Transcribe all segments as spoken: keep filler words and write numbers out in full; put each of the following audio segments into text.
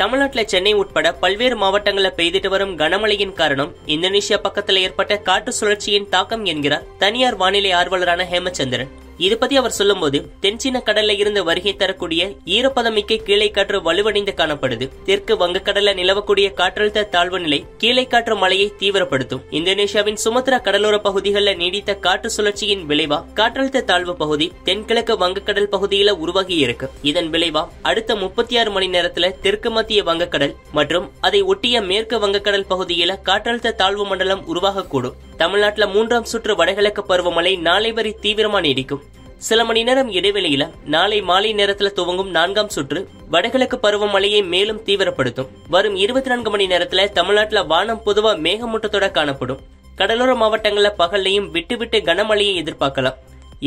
தமிழ்நாட்டில் சென்னை உட்பட பல்வேறு மாவட்டங்களில் பெய்திட்டு வரும் கனமழையின் காரணம் இந்தோனேஷியா பக்கத்தில் ஏற்பட்ட காற்று சுழற்சியின் தாக்கம் என்கிறார் தனியார் வானிலை ஆர்வலரான ஹேமச்சந்திரன். இது பற்றி அவர் சொல்லும்போது, தென்சீன கடல்ல இருந்து வருகை தரக்கூடிய ஈரப்பதமிக்க கீழே காற்று வலுவடைந்து காணப்படுது. தெற்கு வங்கக்கடல்ல நிலவக்கூடிய காற்றழுத்த தாழ்வு நிலை கீழே காற்று மழையை தீவிரப்படுத்தும். இந்தோனேஷியாவின் சுமத்ரா கடலோர பகுதிகளில் நீடித்த காற்று சுழற்சியின் விளைவா காற்றழுத்த தாழ்வு பகுதி தென்கிழக்கு வங்கக்கடல் பகுதியில உருவாகி இருக்கு. இதன் விளைவா அடுத்த முப்பத்தி ஆறு மணி நேரத்துல தெற்கு மத்திய வங்கக்கடல் மற்றும் அதை ஒட்டிய மேற்கு வங்கக்கடல் பகுதியில காற்றழுத்த தாழ்வு மண்டலம் உருவாகக்கூடும். தமிழ்நாட்டுல மூன்றாம் சுற்று வடகிழக்கு பருவமழை நாளை வரை தீவிரமா நீடிக்கும். சில மணி நேரம் இடைவெளியில நாளை மாலை நேரத்துல துவங்கும் நான்காம் சுற்று வடகிழக்கு பருவமழையை மேலும் தீவிரப்படுத்தும். வரும் இருபத்தி நான்கு மணி நேரத்துல தமிழ்நாட்டுல வானம் பொதுவா மேகமூட்டத்தோட காணப்படும். கடலோர மாவட்டங்கள்ல பகல்லையும் விட்டு விட்டு கனமழையை எதிர்பார்க்கலாம்.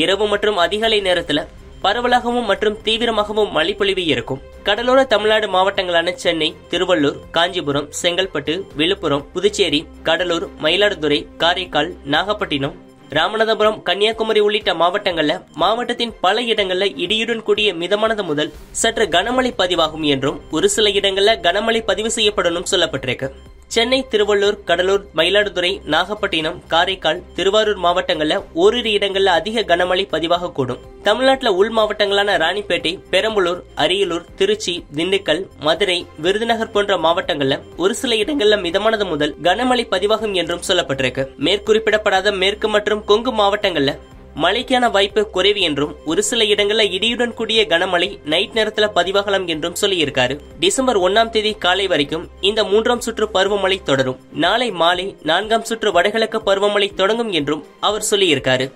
இரவு மற்றும் அதிகாலை நேரத்துல பரவலாகவும் மற்றும் தீவிரமாகவும் மழை பொழிவு இருக்கும். கடலோர தமிழ்நாடு மாவட்டங்களான சென்னை, திருவள்ளூர், காஞ்சிபுரம், செங்கல்பட்டு, விழுப்புரம், புதுச்சேரி, கடலூர், மயிலாடுதுறை, காரைக்கால், நாகப்பட்டினம், ராமநாதபுரம், கன்னியாகுமரி உள்ளிட்ட மாவட்டங்கள்ல மாவட்டத்தின் பல இடங்கள்ல இடியுடன் கூடிய மிதமானது முதல் சற்று கனமழை பதிவாகும் என்றும் ஒரு சில இடங்கள்ல கனமழை பதிவு செய்யப்படும் சொல்லப்பட்டிருக்கு. சென்னை, திருவள்ளூர், கடலூர், மயிலாடுதுறை, நாகப்பட்டினம், காரைக்கால், திருவாரூர் மாவட்டங்கள்ல ஓரிரு இடங்கள்ல அதிக கனமழை பதிவாக கூடும். தமிழ்நாட்டுல உள் மாவட்டங்களான ராணிப்பேட்டை, பெரம்பலூர், அரியலூர், திருச்சி, திண்டுக்கல், மதுரை, விருதுநகர் போன்ற மாவட்டங்கள்ல ஒரு சில இடங்கள்ல மிதமானது முதல் கனமழை பதிவாகும் என்றும் சொல்லப்பட்டிருக்கு. மேற்குறிப்பிடப்படாத மேற்கு மற்றும் கொங்கு மாவட்டங்கள்ல மழைக்கான வாய்ப்பு குறைவு என்றும் ஒரு சில இடங்களில் இடியுடன் கூடிய கனமழை நைட் நேரத்துல பதிவாகலாம் என்றும் சொல்லியிருக்காரு. டிசம்பர் ஒன்னாம் தேதி காலை வரைக்கும் இந்த மூன்றாம் சுற்று பருவமழை தொடரும். நாளை மாலை நான்காம் சுற்று வடகிழக்கு பருவமழை தொடங்கும் என்றும் அவர் சொல்லியிருக்காரு.